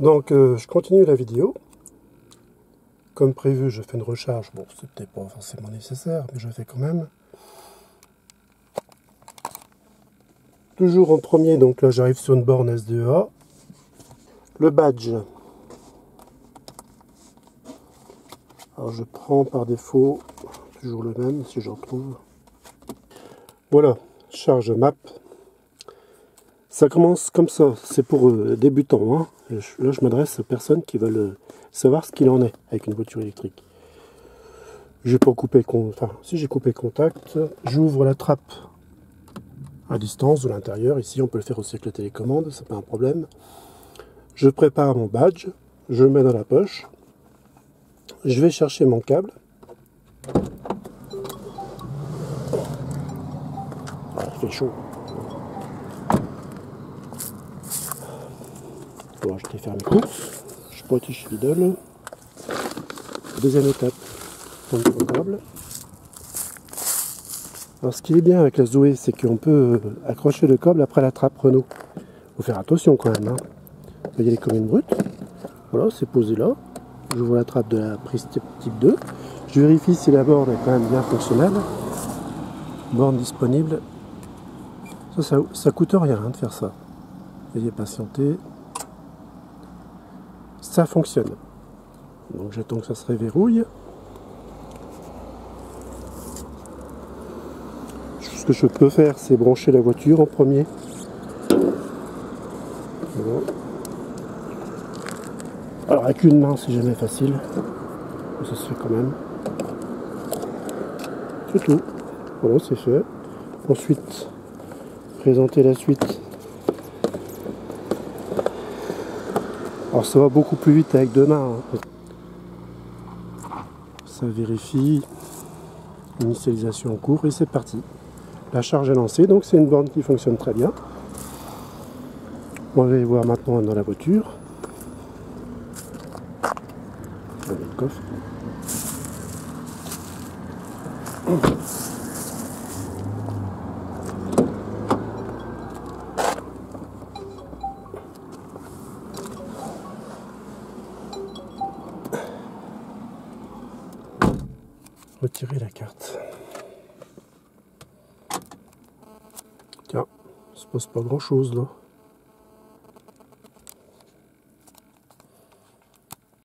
Donc je continue la vidéo. Comme prévu, je fais une recharge. Bon, c'était pas forcément nécessaire, mais je fais quand même. Toujours en premier, donc là j'arrive sur une borne S2A. Le badge. Alors je prends par défaut toujours le même si j'en trouve. Voilà, charge map. Ça commence comme ça, c'est pour débutants. Hein. Là je m'adresse aux personnes qui veulent savoir ce qu'il en est avec une voiture électrique. J'ai pas coupé, enfin si j'ai coupé contact, j'ouvre la trappe. À distance de l'intérieur, ici on peut le faire aussi avec la télécommande, c'est pas un problème. Je prépare mon badge, je le mets dans la poche, je vais chercher mon câble. Ah, il fait chaud. Bon, je vais faire mes courses, je suis parti chez Lidl. Deuxième étape, prendre mon câble. Alors ce qui est bien avec la Zoé, c'est qu'on peut accrocher le câble après la trappe Renault. Il faut faire attention quand même. Hein. Vous voyez les communes brutes. Voilà, c'est posé là. J'ouvre la trappe de la prise type 2. Je vérifie si la borne est quand même bien fonctionnelle. Borne disponible. Ça coûte rien hein, de faire ça. Veuillez patienter. Ça fonctionne. Donc j'attends que ça se réverrouille. Ce que je peux faire, c'est brancher la voiture en premier. Voilà. Alors avec une main, c'est jamais facile. Ça se fait quand même. C'est tout. Voilà, c'est fait. Ensuite, présenter la suite. Alors ça va beaucoup plus vite avec deux mains. Hein. Ça vérifie. Initialisation en cours et c'est parti. La charge est lancée, donc c'est une borne qui fonctionne très bien. On va aller voir maintenant dans la voiture. Je vais mettre le coffre. Retirer la carte. Tiens, il ne se passe pas grand chose là.